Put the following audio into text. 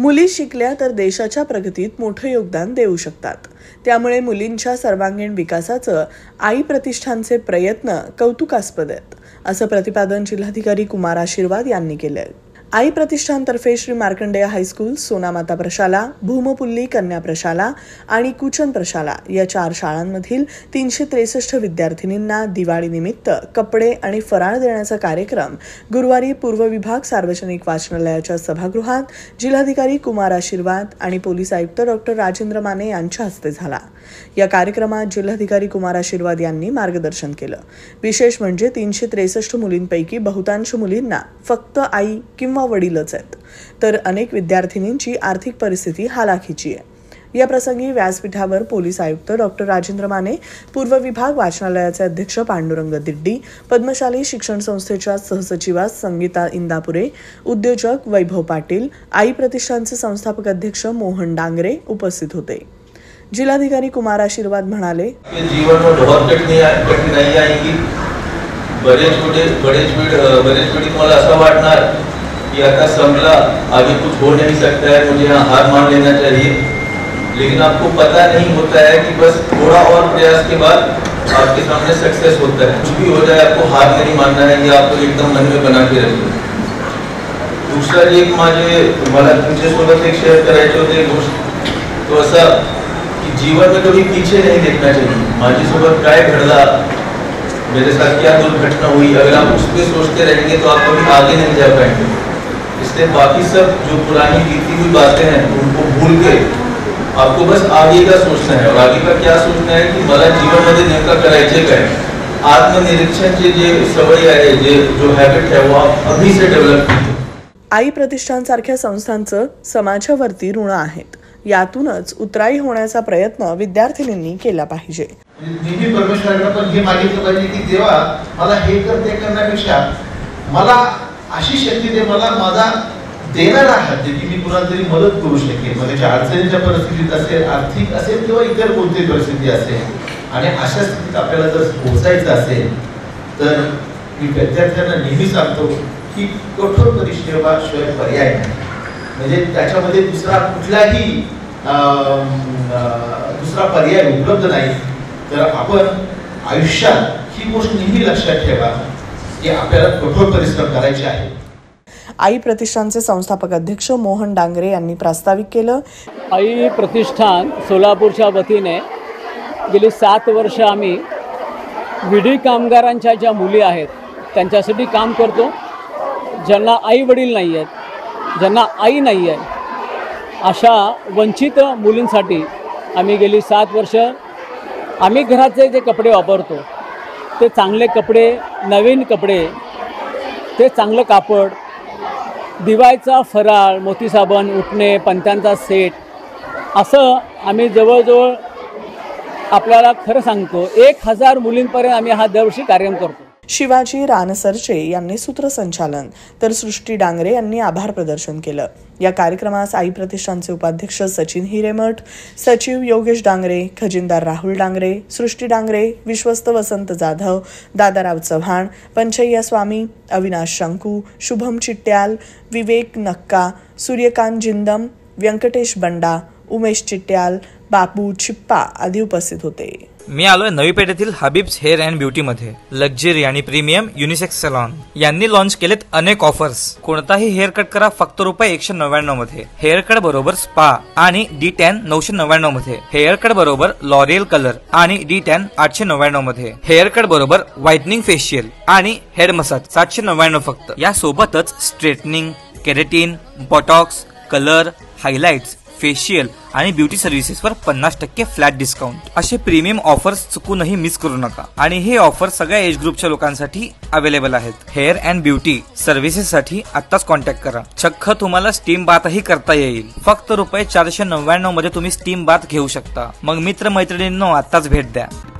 मुली शिकल्या तर देशाच्या प्रगतीत मोठं योगदान देऊ शकतात. त्यामुळे मुलींच्या सर्वांगीण विकासाचं आई प्रतिष्ठानचे प्रयत्न कौतुकास्पद आहेत, असं प्रतिपादन जिल्हाधिकारी कुमार आशीर्वाद यांनी केलं. आई प्रतिष्ठानतर्फे श्री मार्कंडेय हायस्कूल, सोनामाता प्रशाला, भूमपुल्ली कन्या प्रशाला आणि कुचन प्रशाला या 4 शाळांमधील 363 विद्यार्थिनींना दिवाळीनिमित्त कपडे आणि फराळ देण्याचा कार्यक्रम गुरुवारी पूर्व विभाग सार्वजनिक वाचनालयाच्या सभागृहात जिल्हाधिकारी कुमार आशीर्वाद आणि पोलीस आयुक्त डॉ. राजेन्द्र माने यांच्या हस्ते झाला. या कार्यक्रमात जिल्हाधिकारी कुमार आशीर्वाद यांनी मार्गदर्शन केलं. विशेष म्हणजे 363 मुलींपैकी बहुतांश मुलींना फक्त आई किंवा वडीलच आहेत, तर अनेक विद्यार्थिनींची आर्थिक परिस्थिती हालाखीची आहे. या प्रसंगी व्यासपीठावर पोलीस आयुक्त डॉ. राजेंद्र माने, पूर्व विभाग वाचनालयाचे अध्यक्ष पांडुरंग दिडडी, पद्मशाली शिक्षण संस्थेच्या सहसचिवा संगीता इंदापुरे, उद्योजक वैभव पाटील, आई प्रतिष्ठानचे संस्थापक अध्यक्ष मोहन डांगरे उपस्थित होते. जिल्हाधिकारी कुमार आशीर्वाद म्हणाले, जीवन में बहुत कठिनाई आएगी, बड़े तुम्हाला असं वाटणार कि आता संभला, आगे कुछ हो नहीं सकता है, मुझे यहाँ हार मान लेना चाहिए, लेकिन आपको पता नहीं होता है कि बस थोड़ा और प्रयास के बाद आपके सामने सक्सेस होता है. कुछ भी हो जाए आपको हार नहीं मानना है, या आपको एकदम मन में बना के रखिए. दूसरा एक माझे मला तुमच्यासोबत एक शेअर करायचे होते गोष्ट, तो असं की जीवन में कभी पीछे नहीं देखना चाहिए. माझ्यासोबत काय घडला, मेरे साथ क्या दुर्घटना हुई, अगर आप उस पर सोचते रहेंगे तो आप कभी आगे नहीं जा पाएंगे. इसलिए बाकी सब जो पुरानी बीती हुई बातें हैं उनको भूल के आपको बस आगे का सोचना है. और आगे का क्या सोचना है कि मला जीवनमध्ये नेमकं करायचे काय. आत्मनिरीक्षण जे सवय आहे, जे जो हॅबिट आहे, वो आप अभी से डेव्हलप कीजिए. आई प्रतिष्ठानसारख्या संस्थांचं समाजावरती ऋण आहेत, यातूनच उतराई होण्याचा प्रयत्न विद्यार्थिनींनी केला पाहिजे. नेहमी परमेश्वराकडे पण हे मागितलं पाहिजे की देवा मला हे कर ते करण्यापेक्षा मला अशी शक्ती दे, मला माझा देणारा हात दे की मी कुणातरी मदत करू शकेन. मग त्याच्या अडचणीच्या परिस्थितीत असेल, आर्थिक असेल किंवा इतर कोणती परिस्थिती असेल, आणि अशा स्थितीत आपल्याला जर पोहोचायचं असेल तर मी विद्यार्थ्यांना नेहमी सांगतो की कठोर परिश्रम शिवाय पर्याय नाही. म्हणजे त्याच्यामध्ये दुसरा पर्याय उपलब्ध नाही. तर आपण आयुष्यात ही गोष्ट नेहमी लक्षात ठेवा की आपल्याला कठोर परिश्रम करायचे आहे. आई प्रतिष्ठानचे संस्थापक अध्यक्ष मोहन डांगरे यांनी प्रास्ताविक केलं. आई प्रतिष्ठान सोलापूरच्या वतीने गेली 7 वर्ष आम्ही विडी कामगारांच्या ज्या मुली आहेत त्यांच्यासाठी काम करतो. ज्यांना आई वडील नाही आहेत, ज्यांना आई नाही आहे, अशा वंचित मुलींसाठी आम्ही गेली 7 वर्ष आम्ही घराचे जे कपडे वापरतो ते चांगले कपडे, नवीन कपडे, ते चांगलं कापड, दिवाळीचा फराळ, मोतीसाबण, उटणे, पंत्यांचा सेट, असं आम्ही जवळजवळ आपल्याला खरं सांगतो 1000 मुलींपर्यंत आम्ही हा दरवर्षी कार्यक्रम करतो. शिवाजी रानसरचे यांनी सूत्रसंचालन तर सृष्टि डांगरे यांनी आभार प्रदर्शन केलं. या कार्यक्रमास आई प्रतिष्ठानचे उपाध्यक्ष सचिन हिरेमठ, सचिव योगेश डांगरे, खजिनदार राहुल डांगरे, सृष्टि डांगरे, विश्वस्त वसंत जाधव, दादाराव चव्हाण, पंचय्या स्वामी, अविनाश शंकू, शुभम चिट्याल, विवेक नक्का, सूर्यकान्त जिंदम, व्यंकटेश बंडा, उमेश चिट्टल, बापू छिप्पा आदि उपस्थित होते. मी आलोय नवी पेठेतील हबीब्स हेअर अँड ब्युटी मध्ये. लक्झरी आणि प्रीमियम युनिसेक्स सलॉन यांनी लॉन्च केलेत अनेक ऑफर्स. कोणताही हेअर कट करा फक्त ₹199 मध्ये. हेअर कट बरोबर स्पा आणि D10 $999 मध्ये. हेअर कट बरोबर लॉरियल कलर आणि D10 $899 मध्ये. हेअर कट बरोबर व्हाइटनिंग फेशियल आणि हेड मसाज $799 फक्त. या सोबतच straightening, keratin, botox, colour, highlights, facial आणि ब्युटी सर्व्हिसेसवर 50% फ्लॅट डिस्काउंट. असे प्रीमियम ऑफर्स चुकूनही मिस करू नका. आणि हे ऑफर सगळ्या एज ग्रुपच्या लोकांसाठी अवेलेबल आहेत. हेअर अँड ब्युटी सर्व्हिसेससाठी आत्ताच कॉन्टॅक्ट करा. चक्क तुम्हाला स्टीम बाथही करता येईल. फक्त ₹499 मध्ये तुम्ही स्टीम बाथ घेऊ शकता. मग मित्र मैत्रिणींनो आत्ताच भेट द्या.